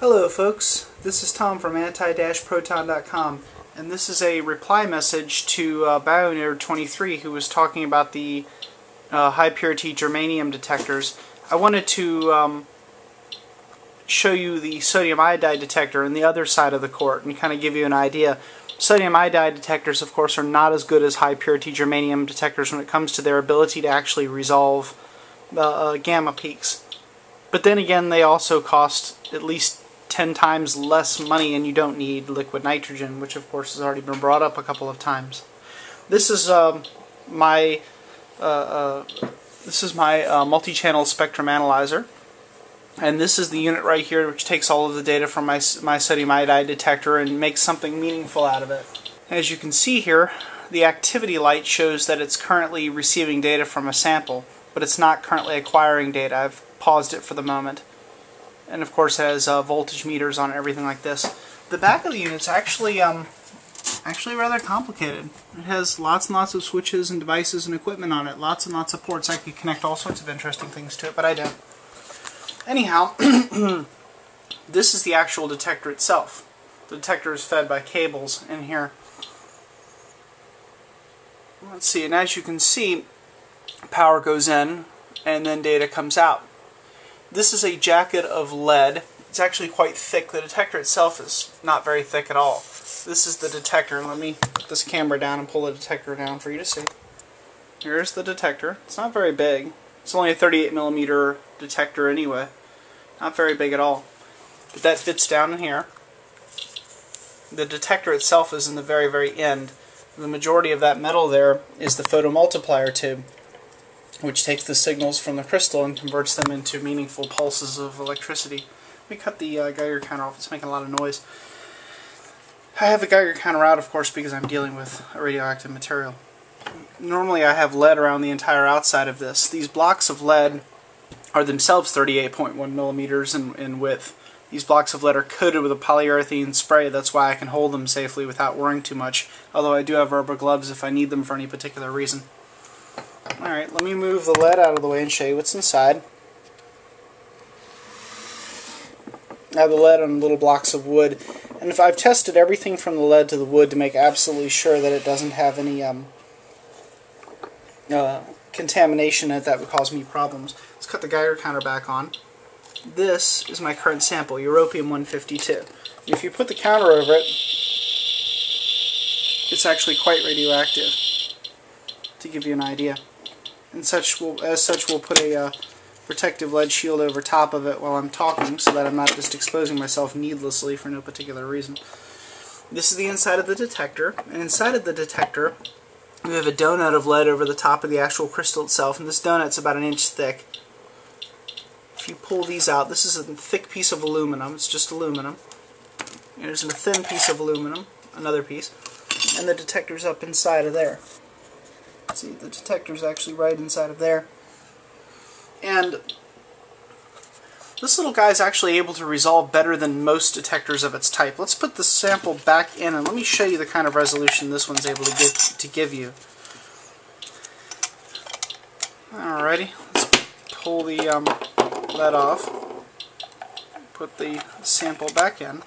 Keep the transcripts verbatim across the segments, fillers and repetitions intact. Hello folks, this is Tom from anti proton dot com, and this is a reply message to uh, Bionerd twenty-three, who was talking about the uh, high purity germanium detectors. I wanted to um, show you the sodium iodide detector and the other side of the quart and kind of give you an idea. Sodium iodide detectors, of course, are not as good as high purity germanium detectors when it comes to their ability to actually resolve uh, gamma peaks. But then again, they also cost at least ten times less money, and you don't need liquid nitrogen, which of course has already been brought up a couple of times. This is um, my uh, uh, this is my uh, multi-channel spectrum analyzer, and this is the unit right here which takes all of the data from my, my sodium iodide detector and makes something meaningful out of it. As you can see here, the activity light shows that it's currently receiving data from a sample, but it's not currently acquiring data. I've paused it for the moment. And of course it has uh, voltage meters on it, everything like this. The back of the unit's actually um, actually rather complicated. It has lots and lots of switches and devices and equipment on it, lots and lots of ports. I could connect all sorts of interesting things to it, but I don't. Anyhow, this is the actual detector itself. The detector is fed by cables in here. Let's see, and as you can see, power goes in and then data comes out. This is a jacket of lead. It's actually quite thick. The detector itself is not very thick at all. This is the detector. Let me put this camera down and pull the detector down for you to see. Here's the detector. It's not very big. It's only a thirty-eight millimeter detector anyway. Not very big at all. But that fits down in here. The detector itself is in the very, very end. The majority of that metal there is the photomultiplier tube, which takes the signals from the crystal and converts them into meaningful pulses of electricity. Let me cut the uh, Geiger counter off. It's making a lot of noise. I have the Geiger counter out, of course, because I'm dealing with a radioactive material. Normally I have lead around the entire outside of this. These blocks of lead are themselves thirty-eight point one millimeters in, in width. These blocks of lead are coated with a polyurethane spray. That's why I can hold them safely without worrying too much, although I do have rubber gloves if I need them for any particular reason. Alright, let me move the lead out of the way and show you what's inside. I have the lead on little blocks of wood, and if I've tested everything from the lead to the wood to make absolutely sure that it doesn't have any um, uh, contamination in it that would cause me problems. Let's cut the Geiger counter back on. This is my current sample, Europium one fifty-two. If you put the counter over it, it's actually quite radioactive, to give you an idea. And such will, as such, we'll put a uh, protective lead shield over top of it while I'm talking, so that I'm not just exposing myself needlessly for no particular reason. This is the inside of the detector, and inside of the detector we have a donut of lead over the top of the actual crystal itself, and this donut's about an inch thick. If you pull these out, this is a thick piece of aluminum, it's just aluminum. And there's a thin piece of aluminum, another piece, and the detector's up inside of there. See, the detector's actually right inside of there. And this little guy's actually able to resolve better than most detectors of its type. Let's put the sample back in, and let me show you the kind of resolution this one's able to give, to give you. Alrighty, let's pull the um, lead off, put the sample back in.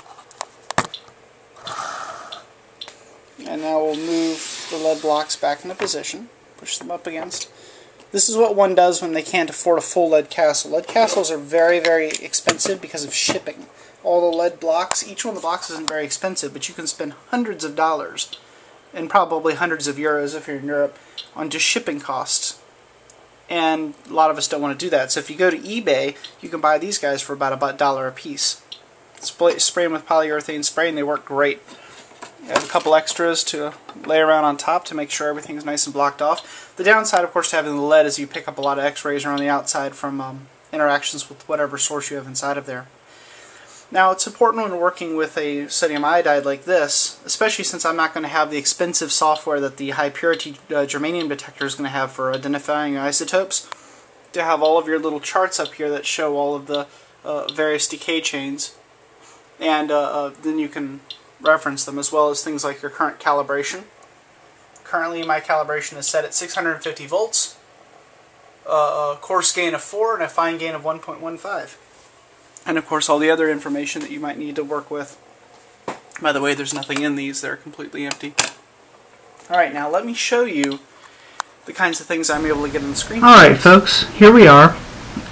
And now we'll move the lead blocks back into position, push them up against. This is what one does when they can't afford a full lead castle. Lead castles are very, very expensive because of shipping. All the lead blocks, each one of the blocks isn't very expensive, but you can spend hundreds of dollars, and probably hundreds of euros if you're in Europe, on just shipping costs. And a lot of us don't want to do that. So if you go to eBay, you can buy these guys for about a dollar a piece. Spray, spray them with polyurethane spray, and they work great. I have a couple extras to lay around on top to make sure everything's nice and blocked off. The downside, of course, to having the lead is you pick up a lot of x-rays around the outside from um, interactions with whatever source you have inside of there. Now, it's important when working with a sodium iodide like this, especially since I'm not going to have the expensive software that the high-purity uh, germanium detector is going to have for identifying isotopes, to have all of your little charts up here that show all of the uh, various decay chains, and uh, uh, then you can reference them, as well as things like your current calibration. Currently my calibration is set at six hundred fifty volts, uh, a coarse gain of four, and a fine gain of one point one five. and of course all the other information that you might need to work with. By the way, there's nothing in these, they're completely empty. Alright, now let me show you the kinds of things I'm able to get on the screen. Alright folks, here we are,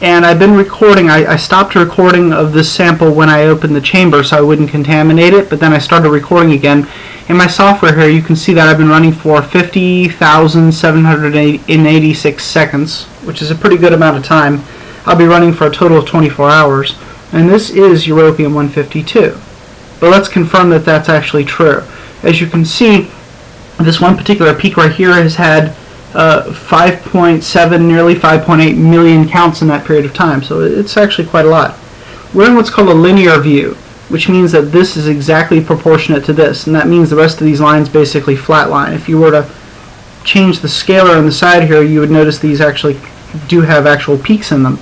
and I've been recording. I, I stopped recording of this sample when I opened the chamber so I wouldn't contaminate it, but then I started recording again. In my software here you can see that I've been running for fifty thousand seven hundred eighty-six seconds, which is a pretty good amount of time. I'll be running for a total of twenty-four hours, and this is Europium one fifty-two. But let's confirm that that's actually true. As you can see, this one particular peak right here has had uh, five point seven, nearly five point eight million counts in that period of time, so it's actually quite a lot. We're in what's called a linear view, which means that this is exactly proportionate to this, and that means the rest of these lines basically flatline. If you were to change the scalar on the side here, you would notice these actually do have actual peaks in them.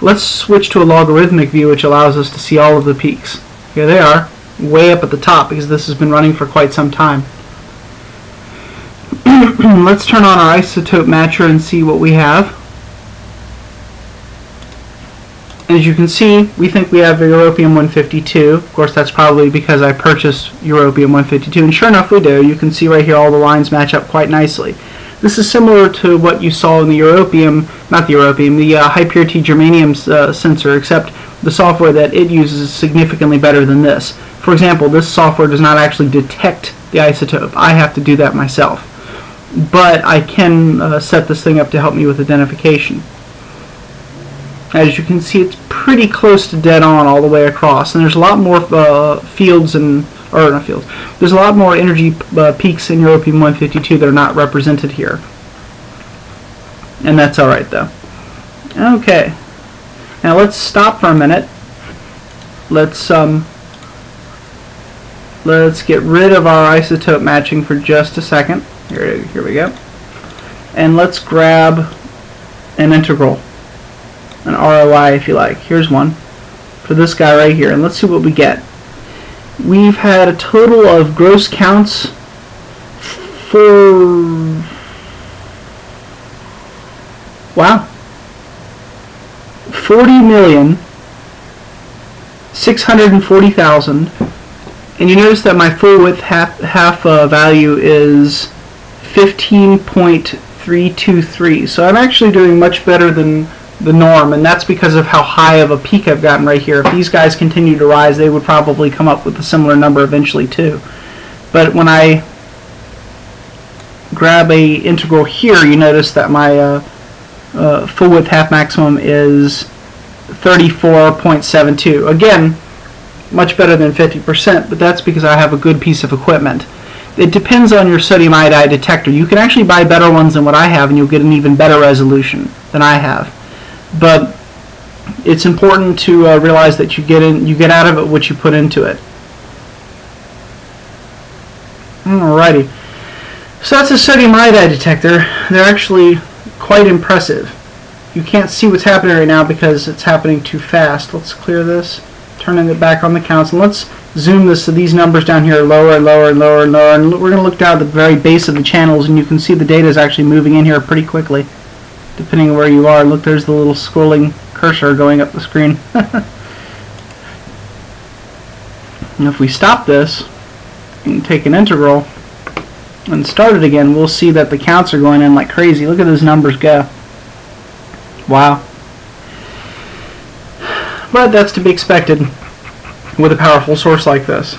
Let's switch to a logarithmic view, which allows us to see all of the peaks. Here they are, way up at the top, because this has been running for quite some time. Let's turn on our isotope matcher and see what we have. As you can see, we think we have Europium one fifty-two. Of course, that's probably because I purchased Europium one fifty-two, and sure enough we do. You can see right here all the lines match up quite nicely. This is similar to what you saw in the Europium, not the Europium, the uh, high-purity germanium uh, sensor, except the software that it uses is significantly better than this. For example, this software does not actually detect the isotope. I have to do that myself. But I can uh, set this thing up to help me with identification. As you can see, it's pretty close to dead on all the way across, and there's a lot more uh, fields and or not fields. There's a lot more energy uh, peaks in Europium one fifty-two that are not represented here, and that's all right though. Okay, now let's stop for a minute. Let's um, let's get rid of our isotope matching for just a second. Here, here we go, and let's grab an integral. An R O I if you like. Here's one for this guy right here, and let's see what we get. We've had a total of gross counts for... wow. forty million six hundred forty thousand, and you notice that my full width half, half uh, value is fifteen point three two three, so I'm actually doing much better than the norm, and that's because of how high of a peak I've gotten right here. If these guys continue to rise, they would probably come up with a similar number eventually too. But when I grab a integral here, you notice that my uh, uh, full width half maximum is thirty-four point seven two. Again, much better than fifty percent, but that's because I have a good piece of equipment. It depends on your sodium iodide detector. You can actually buy better ones than what I have, and you'll get an even better resolution than I have. But it's important to uh, realize that you get in, you get out of it what you put into it. Alrighty. So that's a sodium iodide detector. They're actually quite impressive. You can't see what's happening right now because it's happening too fast. Let's clear this, turning it back on the counts, and let's zoom this so these numbers down here are lower and lower and lower and lower. And we're going to look down at the very base of the channels, and you can see the data is actually moving in here pretty quickly, depending on where you are. Look, there's the little scrolling cursor going up the screen. And if we stop this and take an integral and start it again, we'll see that the counts are going in like crazy. Look at those numbers go. Wow. But that's to be expected with a powerful source like this.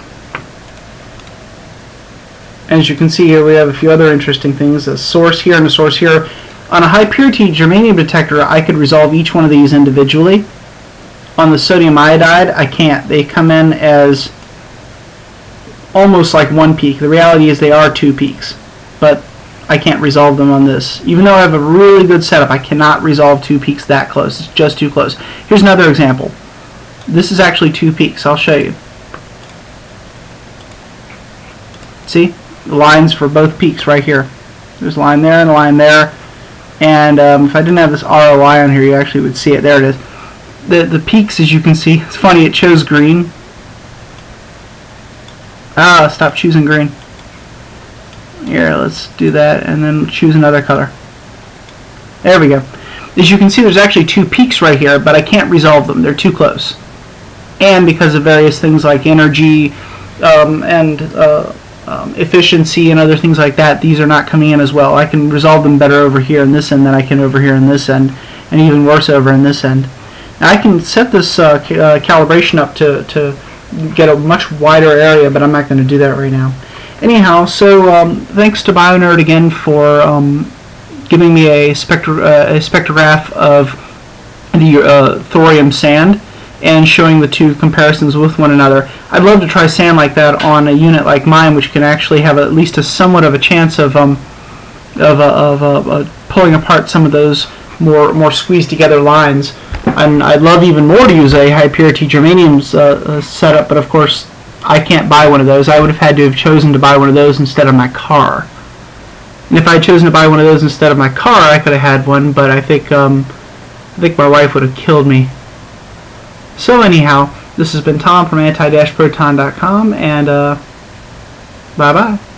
And as you can see here, we have a few other interesting things. A source here and a source here. On a high-purity germanium detector, I could resolve each one of these individually. On the sodium iodide, I can't. They come in as almost like one peak. The reality is they are two peaks, but I can't resolve them on this. Even though I have a really good setup, I cannot resolve two peaks that close. It's just too close. Here's another example. This is actually two peaks. I'll show you. See? The lines for both peaks right here. There's a line there and a line there. And um, if I didn't have this R O I on here, you actually would see it. There it is. The, the peaks, as you can see, it's funny, it chose green. Ah, stop choosing green. Here, let's do that and then choose another color. There we go. is you can see there's actually two peaks right here, but I can't resolve them. They're too close. And because of various things like energy um, and uh, um, efficiency and other things like that, these are not coming in as well. I can resolve them better over here in this end than I can over here in this end, and even worse over in this end. Now, I can set this uh, ca uh, calibration up to, to get a much wider area, but I'm not going to do that right now. Anyhow, so um, thanks to Bionerd again for um, giving me a, spectro uh, a spectrograph of the uh, thorium sand and showing the two comparisons with one another. I'd love to try sand like that on a unit like mine, which can actually have at least a somewhat of a chance of um, of, uh, of uh, uh, pulling apart some of those more more squeezed together lines. And I'd love even more to use a high purity germanium uh, uh, setup, but of course I can't buy one of those. I would have had to have chosen to buy one of those instead of my car. And if I had chosen to buy one of those instead of my car, I could have had one, but I think um, I think my wife would have killed me. So anyhow, this has been Tom from anti dash proton dot com, and uh, bye-bye.